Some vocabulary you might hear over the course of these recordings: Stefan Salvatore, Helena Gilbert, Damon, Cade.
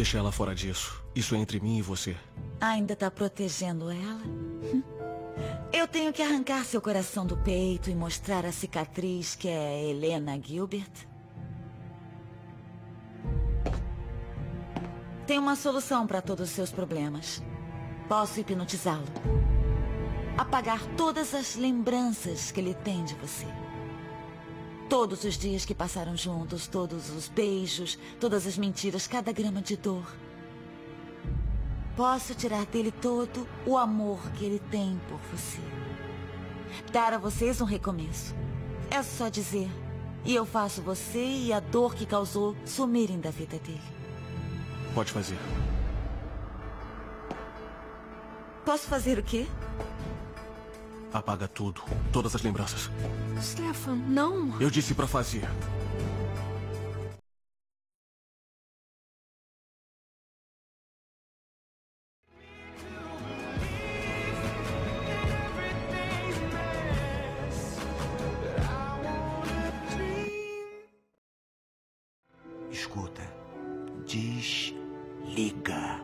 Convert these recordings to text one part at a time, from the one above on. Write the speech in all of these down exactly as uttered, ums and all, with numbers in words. Deixa ela fora disso. Isso é entre mim e você. Ainda tá protegendo ela? Eu tenho que arrancar seu coração do peito e mostrar a cicatriz que é Helena Gilbert? Tem uma solução para todos os seus problemas. Posso hipnotizá-lo. Apagar todas as lembranças que ele tem de você. Todos os dias que passaram juntos, todos os beijos, todas as mentiras, cada grama de dor. Posso tirar dele todo o amor que ele tem por você. Dar a vocês um recomeço. É só dizer, e eu faço você e a dor que causou sumirem da vida dele. Pode fazer. Posso fazer o quê? Apaga tudo, todas as lembranças. Stefan, não! Eu disse pra fazer. Escuta. Desliga.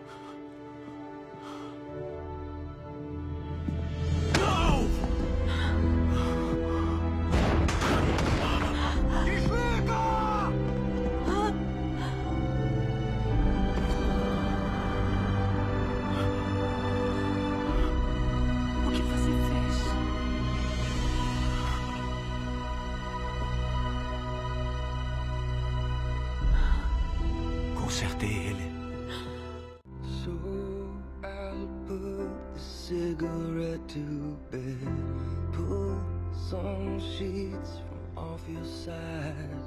Consertei ele. So I'll put the cigarette to bed. Pull some sheets from off your side.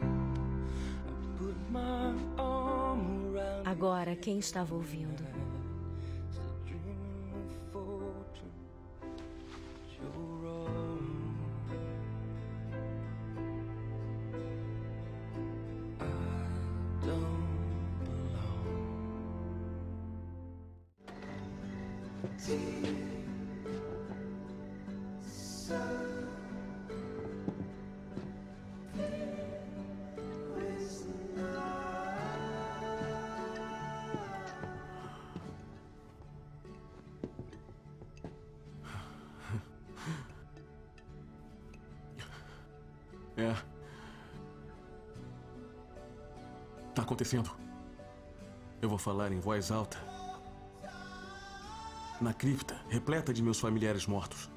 I put my arm around you. Agora quem estava ouvindo? É. Tá acontecendo. Eu vou falar em voz alta. Na cripta, repleta de meus familiares mortos.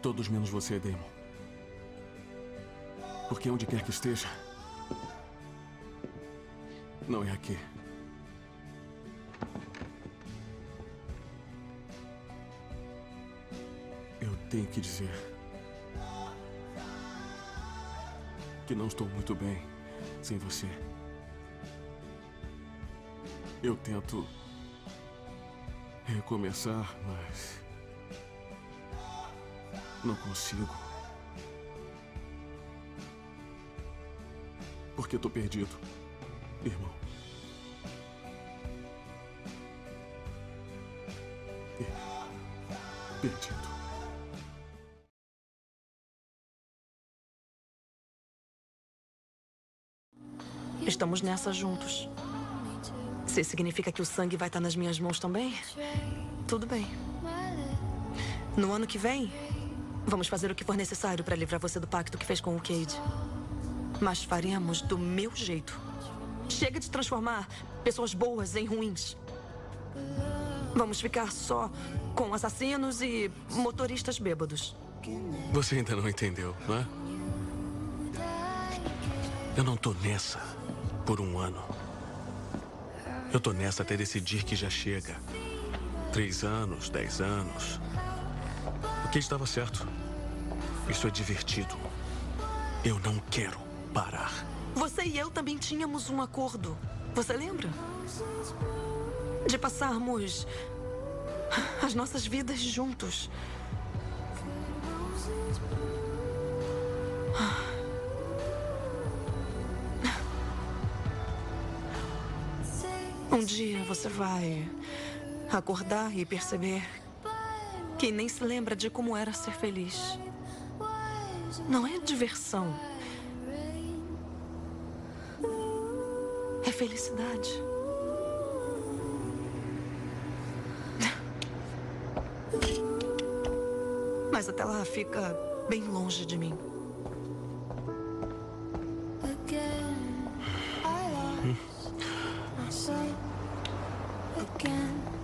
Todos menos você, Damon. Porque onde quer que esteja, não é aqui. Eu tenho que dizer que não estou muito bem sem você. Eu tento recomeçar, mas não consigo. Porque tô perdido, irmão. Perdido. Estamos nessa juntos. Se significa que o sangue vai estar nas minhas mãos também? Tudo bem. No ano que vem, vamos fazer o que for necessário para livrar você do pacto que fez com o Cade. Mas faremos do meu jeito. Chega de transformar pessoas boas em ruins. Vamos ficar só com assassinos e motoristas bêbados. Você ainda não entendeu, né? Eu não tô nessa por um ano. Eu tô nessa até decidir que já chega. Três anos, dez anos. O que estava certo? Isso é divertido. Eu não quero parar. Você e eu também tínhamos um acordo. Você lembra? De passarmos as nossas vidas juntos. Um dia você vai acordar e perceber que nem se lembra de como era ser feliz. Não é diversão, felicidade. Mas até lá fica bem longe de mim. Hum.